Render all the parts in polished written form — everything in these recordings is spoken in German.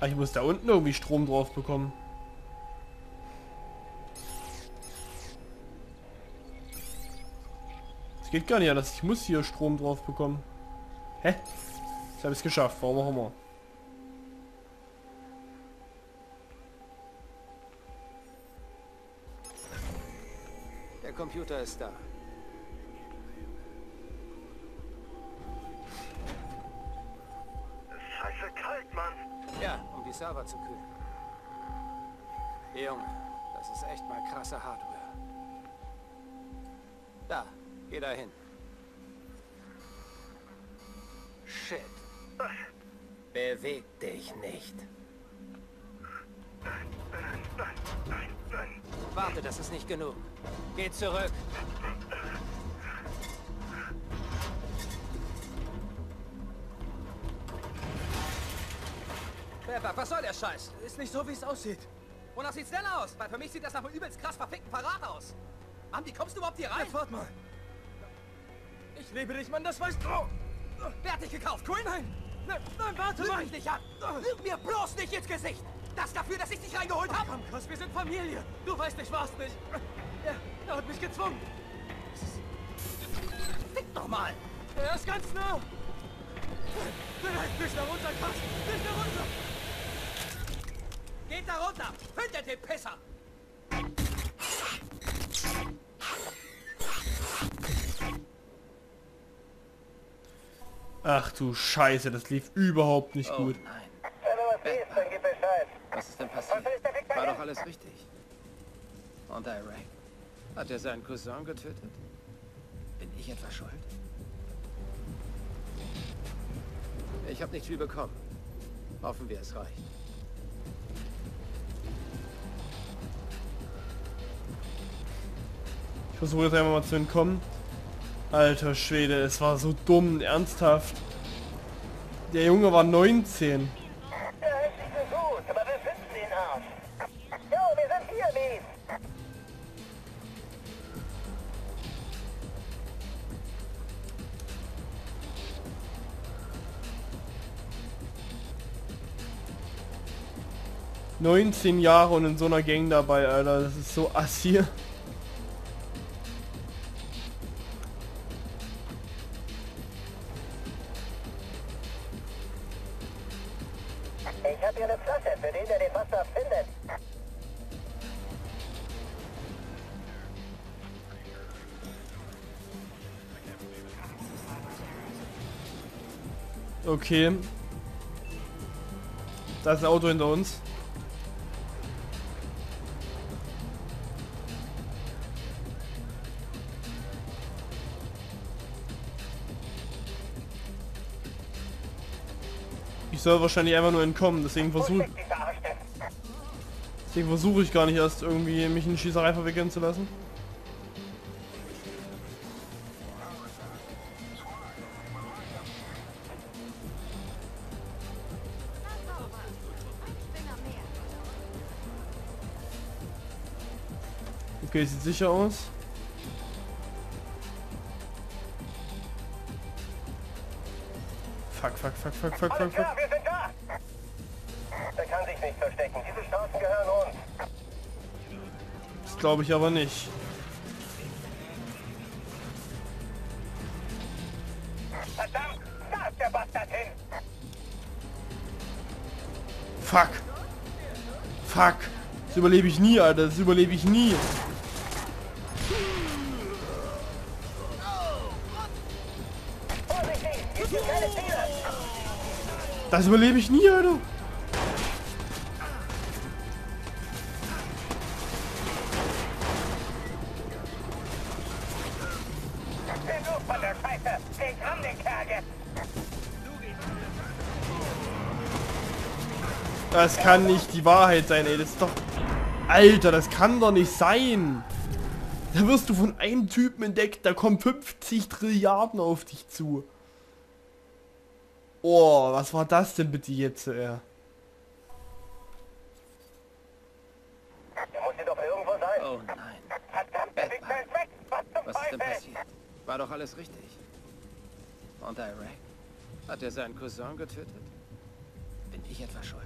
Ah, ich muss da unten irgendwie Strom drauf bekommen. Es geht gar nicht anders. Ich muss hier Strom drauf bekommen. Hä? Ich habe es geschafft. Warum auch immer. Der Computer ist da. Scheiße kalt, Mann. Ja, um die Server zu kühlen. Hey, Junge, das ist echt mal krasse Hardware. Da, geh da hin. Shit. Was? Beweg dich nicht. Nein. Warte, das ist nicht genug. Geh zurück. Was soll der Scheiß? Ist nicht so, wie es aussieht. Wonach sieht's denn aus? Weil für mich sieht das nach einem übelst krass verfickten Verrat aus. Andi, kommst du überhaupt hier rein? Fort mal. Ich liebe dich, Mann, das weißt du. Oh. Wer hat dich gekauft? Quinn? Nein, warte mal. Lüg mich nicht an. Lüg mir bloß nicht ins Gesicht. Das dafür, dass ich dich reingeholt habe. Komm, Chris, wir sind Familie. Du weißt, ich war's nicht. Er hat mich gezwungen. Fick doch mal. Er ist ganz nah. Vielleicht nicht darunter, Chris. Nicht darunter. Geht da runter! Findet den Pisser! Ach du Scheiße, das lief überhaupt nicht gut. Nein. Wenn du was siehst, dann gib Bescheid. Was ist denn passiert? War doch alles richtig. Und Irak? Hat er seinen Cousin getötet? Bin ich etwa schuld? Ich habe nicht viel bekommen. Hoffen wir, es reicht. Ich versuche jetzt einmal mal zu entkommen. Alter Schwede, es war so dumm, ernsthaft. Der Junge war 19. Der hält sich für gut, aber wir finden den Arsch. Jo, wir sind hier, Mies. ...19 Jahre und in so einer Gang dabei, Alter. Das ist so ass hier. Okay. Da ist ein Auto hinter uns. Ich soll wahrscheinlich einfach nur entkommen, deswegen versuche ich gar nicht erst irgendwie mich in die Schießerei verwickeln zu lassen. Okay, sieht sicher aus. Fuck. Klar, wir sind da. Der kann sich nicht verstecken. Diese Straßen gehören uns. Das glaube ich aber nicht. Verdammt, da ist der Bastard hin. Fuck. Das überlebe ich nie, Alter. Das überlebe ich nie. Das überlebe ich nie, Alter. Das kann nicht die Wahrheit sein, ey. Das ist doch... Alter, das kann doch nicht sein. Da wirst du von einem Typen entdeckt, da kommen 50 Trilliarden auf dich zu. Oh, was war das denn bitte jetzt, ey? Der muss hier doch irgendwo sein. Oh nein. Verdammt, der liegt gleich weg. Was ist denn passiert? War doch alles richtig. Und Irak? Hat er seinen Cousin getötet? Bin ich etwa schuld?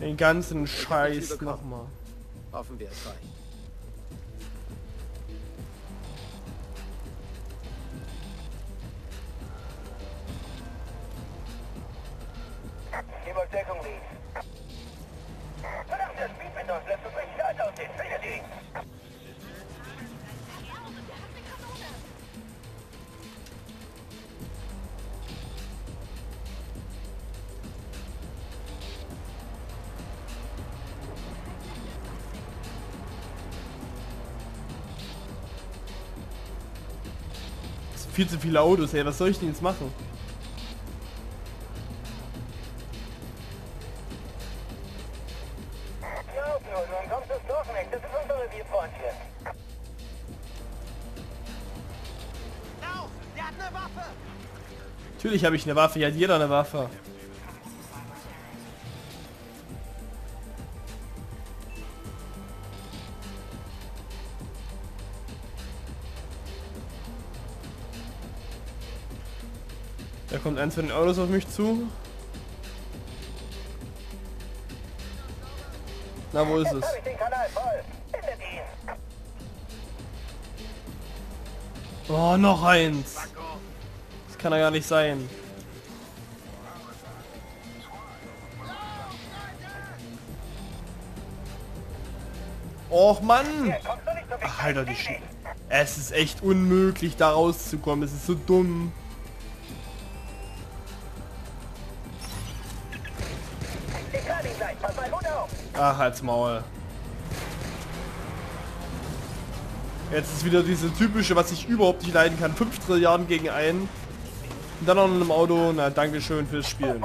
Den ganzen Scheiß nochmal. Hoffen wir es reicht. Viel zu viele Autos, ey, was soll ich denn jetzt machen? Natürlich habe ich eine Waffe, hier hat jeder eine Waffe. Da kommt eins von den Autos auf mich zu. Na, wo ist es? Oh, noch eins. Das kann ja gar nicht sein. Och, Mann. Ach, Alter, die Scheiße. Es ist echt unmöglich, da rauszukommen. Es ist so dumm. Ach, halt's Maul. Jetzt ist wieder diese typische, was ich überhaupt nicht leiden kann. 5 Trilliarden gegen einen. Und dann noch in einem Auto. Na, dankeschön fürs Spielen.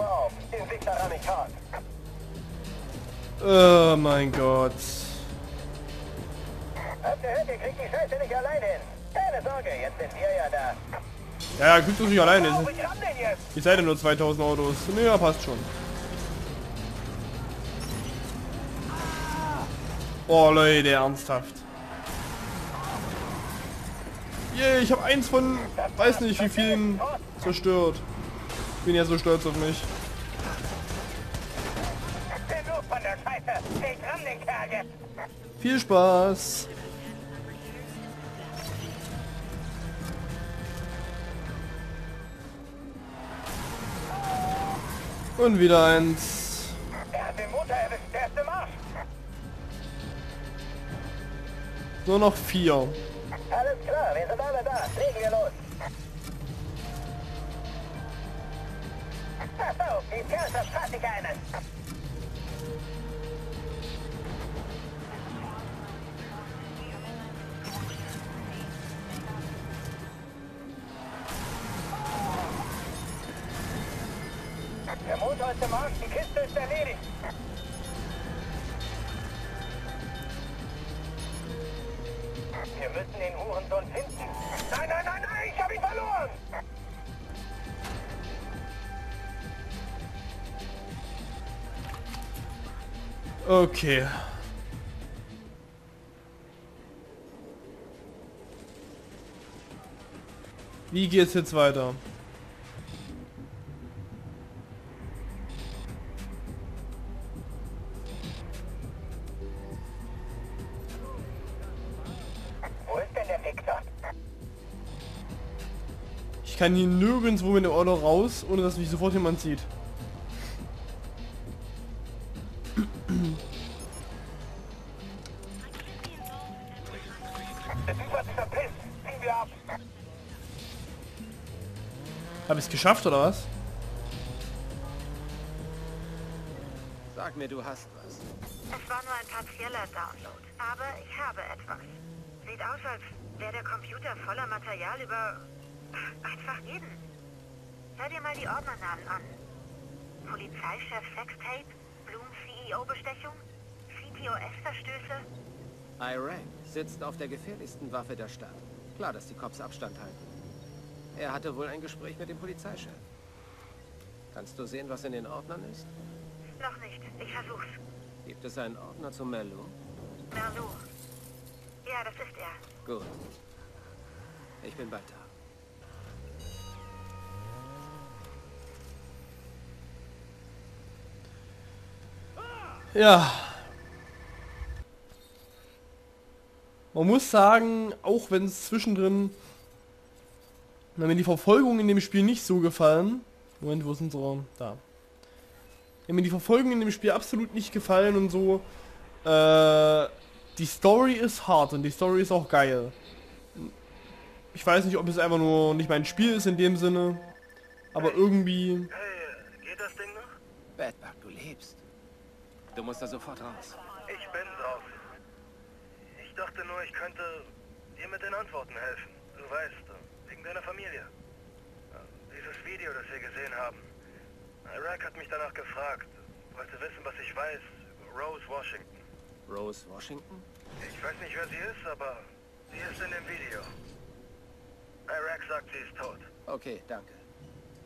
Oh mein Gott. Ja, kriegt uns nicht alleine. Ich seid ja nur 2000 Autos. Naja, passt schon. Oh Leute, ernsthaft. Yeah, ich habe eins von weiß nicht wie vielen zerstört. Bin ja so stolz auf mich. Viel Spaß. Und wieder eins. Er hat den Motor erwischt, der ist im Arsch. Nur noch 4. Alles klar, wir sind alle da. Legen wir los. Pass auf, die Kerze fass ich einen. Der Motor ist im Arsch, die Kiste ist erledigt. Wir müssen den Hurensohn finden. Nein, nein, nein, nein, ich hab ihn verloren! Okay. Wie geht's jetzt weiter? Ich kann hier nirgendwo mit dem Auto raus, ohne dass mich sofort jemand sieht. Habe ich es geschafft oder was? Sag mir, du hast was. Es war nur ein partieller Download, aber ich habe etwas. Sieht aus, als wäre der Computer voller Material über... Einfach reden. Hör dir mal die Ordnernamen an. Polizeichef Sextape, Bloom-CEO-Bestechung, CTOS-Verstöße. IREX sitzt auf der gefährlichsten Waffe der Stadt. Klar, dass die Cops Abstand halten. Er hatte wohl ein Gespräch mit dem Polizeichef. Kannst du sehen, was in den Ordnern ist? Noch nicht. Ich versuch's. Gibt es einen Ordner zu Merlaut? Merlaut. Ja, das ist er. Gut. Ich bin bald da. Ja. Man muss sagen, auch wenn es zwischendrin... Wenn mir die Verfolgungen in dem Spiel nicht so gefallen... Moment, wo ist unsere... Da. Wenn mir die Verfolgungen in dem Spiel absolut nicht gefallen und so... die Story ist hart und die Story ist auch geil. Ich weiß nicht, ob es einfach nur nicht mein Spiel ist in dem Sinne. Aber irgendwie... Hey, geht das Ding noch? Bedbug, du lebst. Du musst da sofort raus. Ich bin draußen. Ich dachte nur, ich könnte dir mit den Antworten helfen. Du weißt, wegen deiner Familie. Dieses Video, das wir gesehen haben. Irak hat mich danach gefragt. Wollte wissen, was ich weiß. Rose Washington. Rose Washington? Ich weiß nicht, wer sie ist, aber sie ist in dem Video. Irak sagt, sie ist tot. Okay, danke.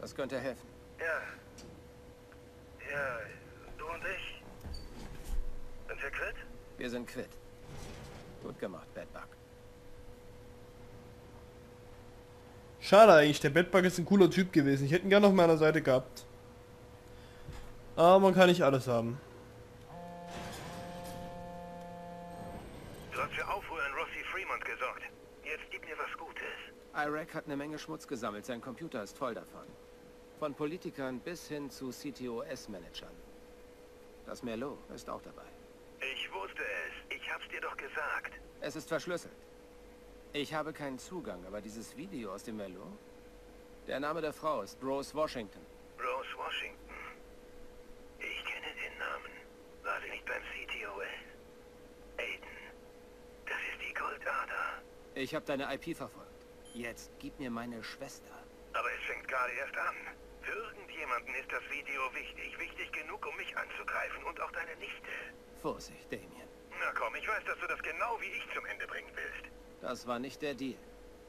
Das könnte helfen. Ja. Ja, du und ich. Sind wir quitt? Wir sind quitt. Gut gemacht, Bedbug. Schade eigentlich, der Bedbug ist ein cooler Typ gewesen. Ich hätte ihn gerne auf meiner Seite gehabt. Aber man kann nicht alles haben. Du hast für Aufruhr in Rossi Fremont gesorgt. Jetzt gib mir was Gutes. IREX hat eine Menge Schmutz gesammelt, sein Computer ist voll davon. Von Politikern bis hin zu CTOS-Managern. Das Merlaut ist auch dabei. Ich wusste es. Ich hab's dir doch gesagt. Es ist verschlüsselt. Ich habe keinen Zugang, aber dieses Video aus dem Merlaut... Der Name der Frau ist Rose Washington. Rose Washington? Ich kenne den Namen. War sie nicht beim CTOS? Aiden. Das ist die Goldader. Ich habe deine IP verfolgt. Jetzt gib mir meine Schwester. Aber es fängt gerade erst an. Für irgendjemanden ist das Video wichtig. Wichtig genug, um mich anzugreifen und auch deine Nichte. Vorsicht, Damien. Na komm, ich weiß, dass du das genau wie ich zum Ende bringen willst. Das war nicht der Deal.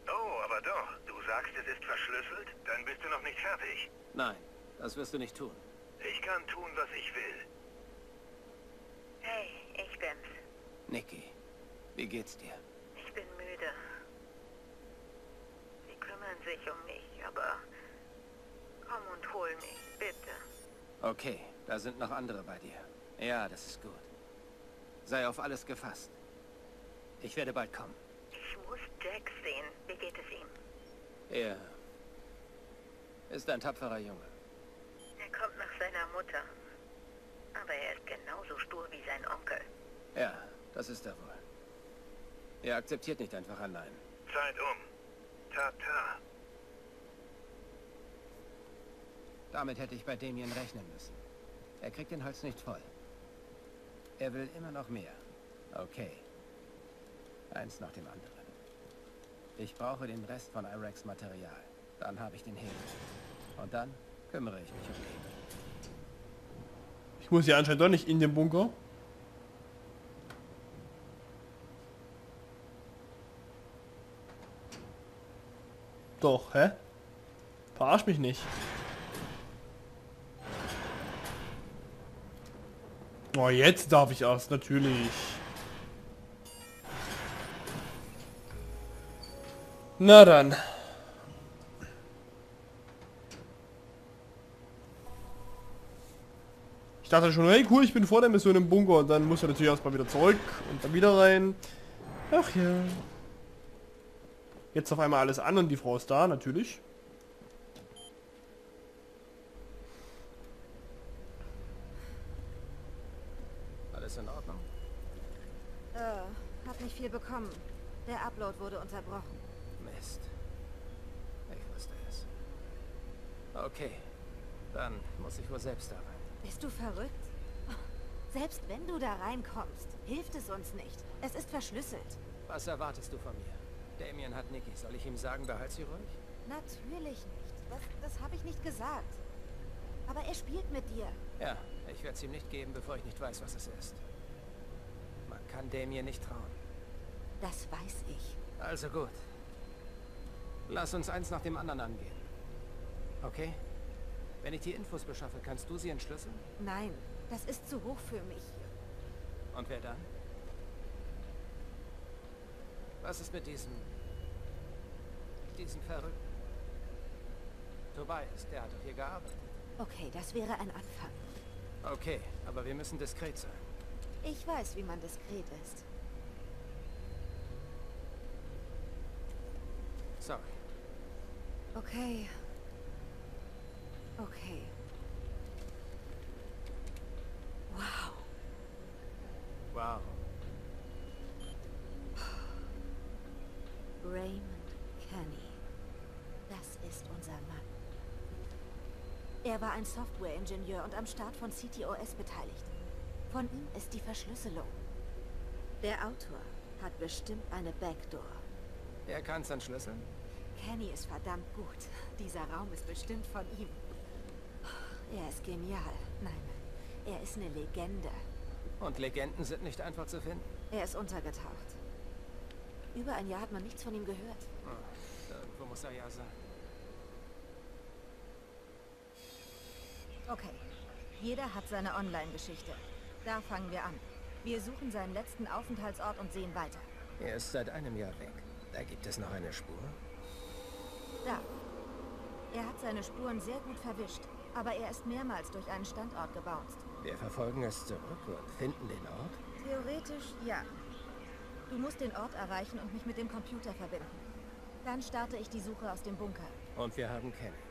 Oh, aber doch. Du sagst, es ist verschlüsselt? Dann bist du noch nicht fertig. Nein, das wirst du nicht tun. Ich kann tun, was ich will. Hey, ich bin's. Nikki, wie geht's dir? Ich bin müde. Sich um mich, aber komm und hol mich, bitte. Okay, da sind noch andere bei dir. Ja, das ist gut. Sei auf alles gefasst. Ich werde bald kommen. Ich muss Jack sehen. Wie geht es ihm? Er ist ein tapferer Junge. Er kommt nach seiner Mutter. Aber er ist genauso stur wie sein Onkel. Ja, das ist er wohl. Er akzeptiert nicht einfach allein. Zeit um. Tata. Damit hätte ich bei Damien rechnen müssen. Er kriegt den Hals nicht voll. Er will immer noch mehr. Okay. Eins nach dem anderen. Ich brauche den Rest von IREX Material. Dann habe ich den Hebel. Und dann kümmere ich mich um ihn. Ich muss ja anscheinend doch nicht in den Bunker. Doch, hä? Verarsch mich nicht. Oh, jetzt darf ich erst, natürlich. Na dann. Ich dachte schon, hey cool, ich bin vor der Mission im Bunker und dann muss er natürlich erstmal wieder zurück und dann wieder rein. Ach ja. Jetzt auf einmal alles an und die Frau ist da, natürlich. Alles in Ordnung? Hab nicht viel bekommen. Der Upload wurde unterbrochen. Mist. Ich wusste es. Okay. Dann muss ich wohl selbst da rein. Bist du verrückt? Selbst wenn du da reinkommst, hilft es uns nicht. Es ist verschlüsselt. Was erwartest du von mir? Damien hat Nikki. Soll ich ihm sagen, behalt sie ruhig? Natürlich nicht. Das habe ich nicht gesagt. Aber er spielt mit dir. Ja, ich werde es ihm nicht geben, bevor ich nicht weiß, was es ist. Man kann Damien nicht trauen. Das weiß ich. Also gut. Lass uns eins nach dem anderen angehen. Okay? Wenn ich die Infos beschaffe, kannst du sie entschlüsseln? Nein, das ist zu hoch für mich. Und wer dann? Was ist mit diesem Verrückten? Tobias, der hat doch hier gearbeitet. Okay, das wäre ein Anfang. Okay, aber wir müssen diskret sein. Ich weiß, wie man diskret ist. Sorry. Okay. Okay. Wow. Wow. Raymond Kenny. Das ist unser Mann. Er war ein Softwareingenieur und am Start von CTOS beteiligt. Von ihm ist die Verschlüsselung. Der Autor hat bestimmt eine Backdoor. Er kann's entschlüsseln? Kenny ist verdammt gut. Dieser Raum ist bestimmt von ihm. Er ist genial. Nein, er ist eine Legende. Und Legenden sind nicht einfach zu finden? Er ist untergetaucht. Über ein Jahr hat man nichts von ihm gehört. Oh, irgendwo muss er ja sein. Okay. Jeder hat seine Online-Geschichte. Da fangen wir an. Wir suchen seinen letzten Aufenthaltsort und sehen weiter. Er ist seit einem Jahr weg. Da gibt es noch eine Spur. Da. Er hat seine Spuren sehr gut verwischt, aber er ist mehrmals durch einen Standort gebounced. Wir verfolgen es zurück und finden den Ort? Theoretisch ja. Du musst den Ort erreichen und mich mit dem Computer verbinden. Dann starte ich die Suche aus dem Bunker. Und wir haben Kenny.